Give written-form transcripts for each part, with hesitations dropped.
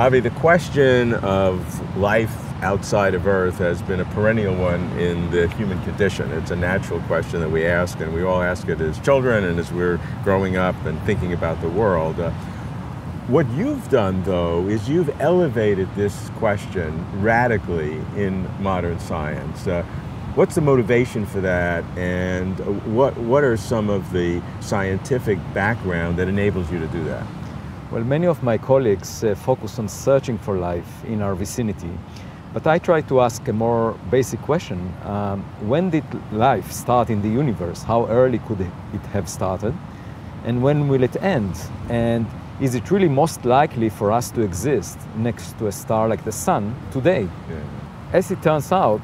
Avi, the question of life outside of Earth has been a perennial one in the human condition. It's a natural question that we ask, and we all ask it as children and as we're growing up and thinking about the world. What you've done, though, is you've elevated this question radically in modern science. What's the motivation for that, and what are some of the scientific background that enables you to do that? Well, many of my colleagues focus on searching for life in our vicinity. But I try to ask a more basic question. When did life start in the universe? How early could it have started? And when will it end? And is it really most likely for us to exist next to a star like the sun today? Yeah. As it turns out,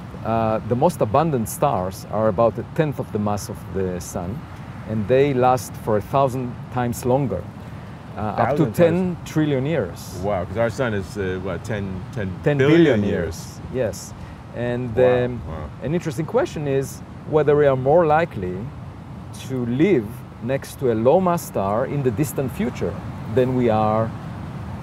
the most abundant stars are about a tenth of the mass of the sun, and they last for 1,000 times longer. Up to 10 trillion years. Wow, because our sun is, what, 10 billion years. Yes. And wow. An interesting question is whether we are more likely to live next to a low-mass star in the distant future than we are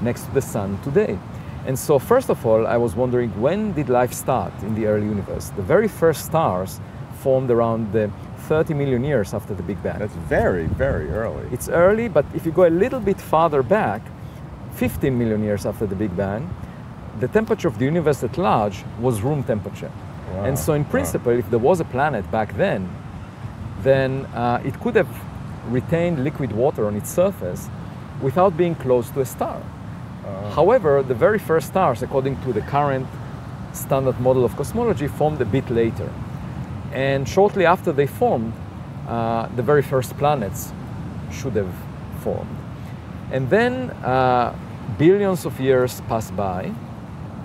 next to the sun today. And so, first of all, I was wondering, when did life start in the early universe? The very first stars formed around the 30 million years after the Big Bang. That's very, very early. It's early, but if you go a little bit farther back, 15 million years after the Big Bang, the temperature of the universe at large was room temperature. Wow. And so in principle, wow, if there was a planet back then it could have retained liquid water on its surface without being close to a star. However, the very first stars, according to the current standard model of cosmology, formed a bit later. And shortly after they formed, the very first planets should have formed. And then billions of years pass by,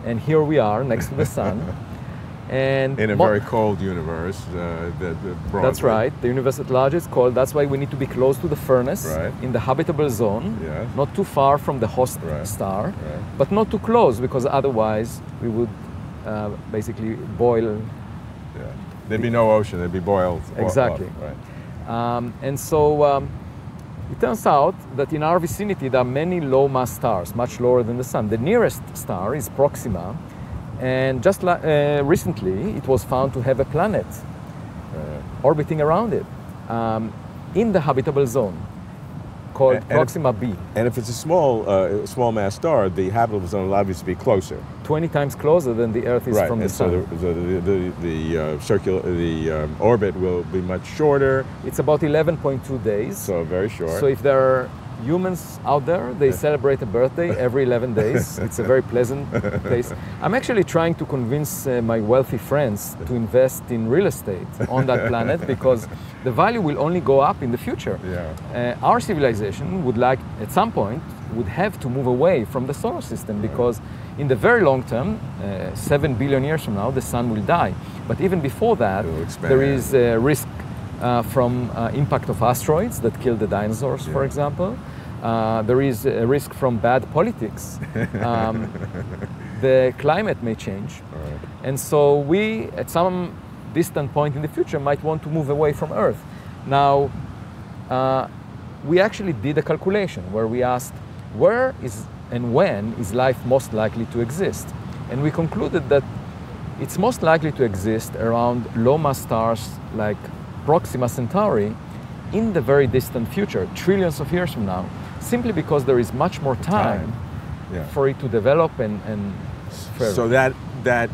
and here we are next to the sun. And in a very cold universe. That's right. The universe at large is cold. That's why we need to be close to the furnace, right, in the habitable zone, yes, not too far from the host, right, star, right, but not too close, because otherwise we would basically boil. Yeah. There'd be no ocean, there'd be boiled. Exactly. Water, right. And so it turns out that in our vicinity there are many low-mass stars, much lower than the sun. The nearest star is Proxima, and just recently it was found to have a planet orbiting around it in the habitable zone, called Proxima B. And if it's a small mass star, the habitable zone allows to be closer. 20 times closer than the Earth is, right, from the sun. Right, and so the orbit will be much shorter. It's about 11.2 days. So very short. So if there are humans out there, they celebrate a birthday every 11 days. It's a very pleasant place. I'm actually trying to convince my wealthy friends to invest in real estate on that planet, because the value will only go up in the future. Yeah. Our civilization would like, at some point, would have to move away from the solar system, because in the very long term, 7 billion years from now, the sun will die. But even before that, there is a risk from impact of asteroids that kill the dinosaurs, yeah, for example. There is a risk from bad politics. The climate may change. Right. And so we, at some distant point in the future, might want to move away from Earth. Now, we actually did a calculation where we asked, where is and when is life most likely to exist? And we concluded that it's most likely to exist around low-mass stars like Proxima Centauri in the very distant future, trillions of years from now, simply because there is much more time, yeah, for it to develop and forever. So that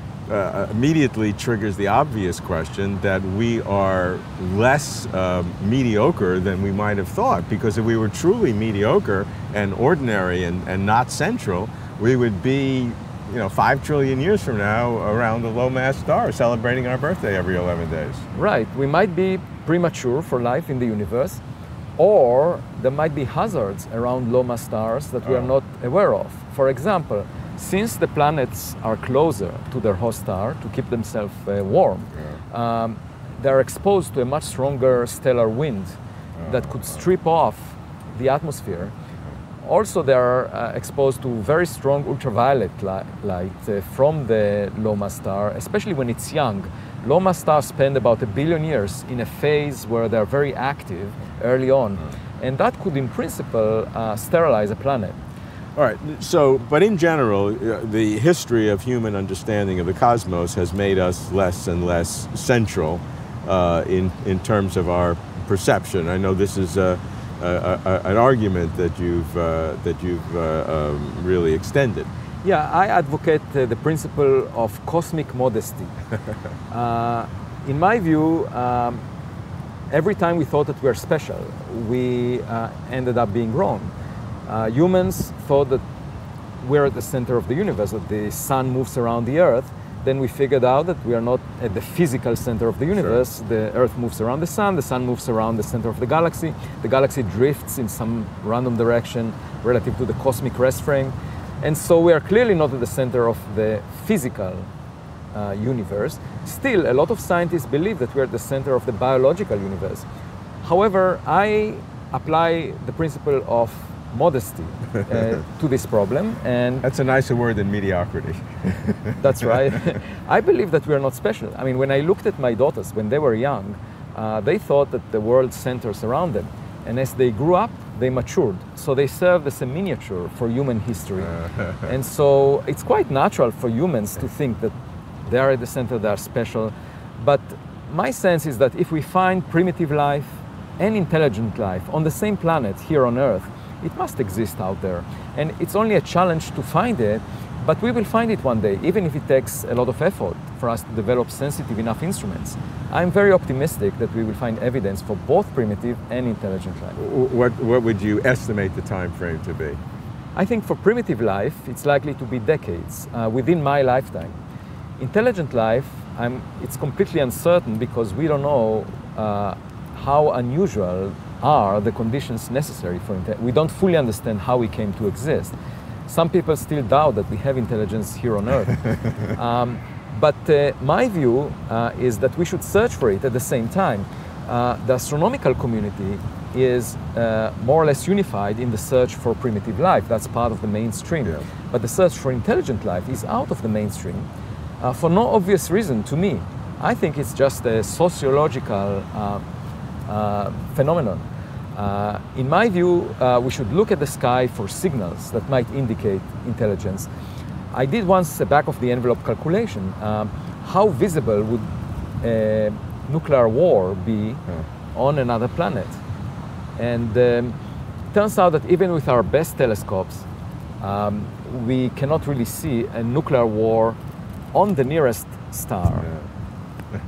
immediately triggers the obvious question that we are less mediocre than we might have thought, because if we were truly mediocre and ordinary and not central, we would be, you know, 5 trillion years from now around the low-mass star, celebrating our birthday every 11 days. Right. We might be premature for life in the universe, or there might be hazards around low-mass stars that we are not aware of. For example, since the planets are closer to their host star to keep themselves warm, yeah, they are exposed to a much stronger stellar wind that could strip off the atmosphere. Also, they are exposed to very strong ultraviolet light from the low-mass star, especially when it's young. Low-mass stars spend about 1 billion years in a phase where they're very active early on, and that could, in principle, sterilize a planet. All right, so, but in general, the history of human understanding of the cosmos has made us less and less central in terms of our perception. I know this is an argument that you've really extended. Yeah, I advocate the principle of cosmic modesty. In my view, every time we thought that we were special, we ended up being wrong. Humans thought that we're at the center of the universe, that the sun moves around the earth. Then we figured out that we are not at the physical center of the universe. Sure. The earth moves around the sun moves around the center of the galaxy drifts in some random direction relative to the cosmic rest frame. And so we are clearly not at the center of the physical universe. Still, a lot of scientists believe that we're at the center of the biological universe. However, I apply the principle of modesty to this problem, and that's a nicer word than mediocrity. That's right. I believe that we are not special. I mean, when I looked at my daughters when they were young, they thought that the world centers around them, and as they grew up they matured, so they served as a miniature for human history. And so it's quite natural for humans to think that they are at the center, they are special. But my sense is that if we find primitive life and intelligent life on the same planet here on Earth, it must exist out there. And it's only a challenge to find it, but we will find it one day, even if it takes a lot of effort for us to develop sensitive enough instruments. I'm very optimistic that we will find evidence for both primitive and intelligent life. What would you estimate the time frame to be? I think for primitive life, it's likely to be decades, within my lifetime. Intelligent life, it's completely uncertain, because we don't know how unusual are the conditions necessary for intelligence. We don't fully understand how we came to exist. Some people still doubt that we have intelligence here on Earth. But my view is that we should search for it at the same time. The astronomical community is more or less unified in the search for primitive life. That's part of the mainstream. Yeah. But the search for intelligent life is out of the mainstream for no obvious reason to me. I think it's just a sociological phenomenon. In my view, we should look at the sky for signals that might indicate intelligence. I did once a back-of-the-envelope calculation. How visible would a nuclear war be on another planet? And it turns out that even with our best telescopes, we cannot really see a nuclear war on the nearest star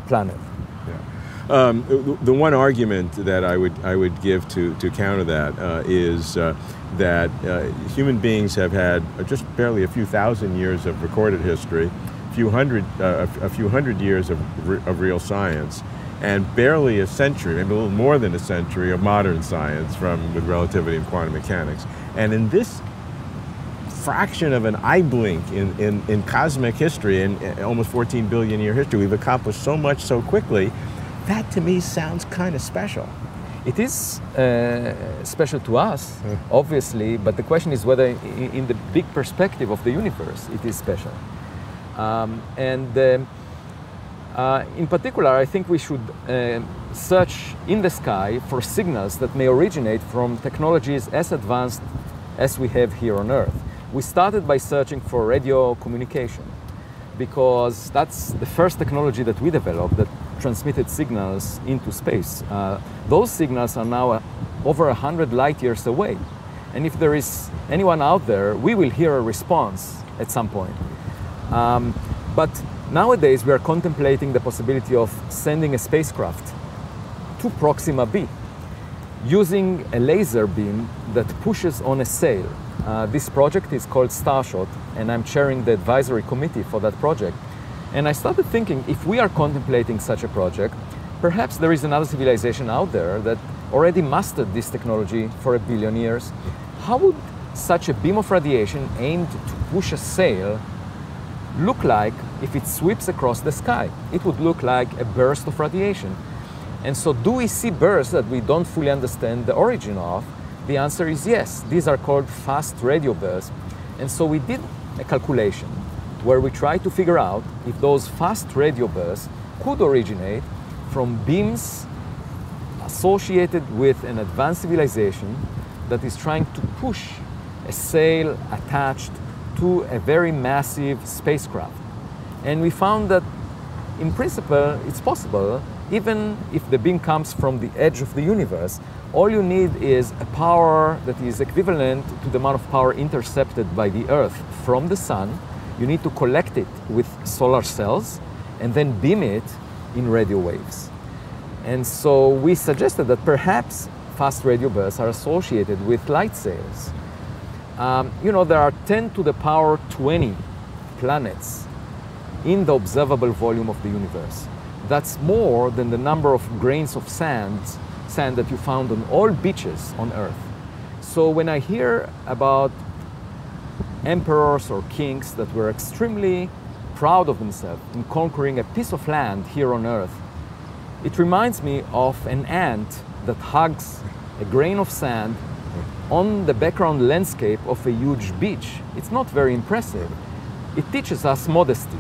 planet. The one argument that I would give to counter that is that human beings have had just barely a few thousand years of recorded history, a few hundred years of real science, and barely a century, maybe a little more than a century, of modern science with relativity and quantum mechanics. And in this fraction of an eye blink in cosmic history, in almost 14 billion year history, we've accomplished so much so quickly. That to me sounds kind of special. It is special to us, obviously, but the question is whether in the big perspective of the universe it is special. In particular, I think we should search in the sky for signals that may originate from technologies as advanced as we have here on Earth. We started by searching for radio communication, because that's the first technology that we developed that transmitted signals into space. Those signals are now over 100 light years away. And if there is anyone out there, we will hear a response at some point. But nowadays we are contemplating the possibility of sending a spacecraft to Proxima b using a laser beam that pushes on a sail. This project is called Starshot, and I'm chairing the advisory committee for that project. And I started thinking, if we are contemplating such a project, perhaps there is another civilization out there that already mastered this technology for 1 billion years. How would such a beam of radiation aimed to push a sail look like if it sweeps across the sky? It would look like a burst of radiation. And so, do we see bursts that we don't fully understand the origin of? The answer is yes. These are called fast radio bursts. And so we did a calculation where we try to figure out if those fast radio bursts could originate from beams associated with an advanced civilization that is trying to push a sail attached to a very massive spacecraft. And we found that, in principle, it's possible, even if the beam comes from the edge of the universe. All you need is a power that is equivalent to the amount of power intercepted by the Earth from the Sun. You need to collect it with solar cells and then beam it in radio waves. And so we suggested that perhaps fast radio bursts are associated with light sails. You know, there are 10 to the power 20 planets in the observable volume of the universe. That's more than the number of grains of sand that you found on all beaches on Earth. So when I hear about emperors or kings that were extremely proud of themselves in conquering a piece of land here on Earth, it reminds me of an ant that hugs a grain of sand on the background landscape of a huge beach. It's not very impressive. It teaches us modesty.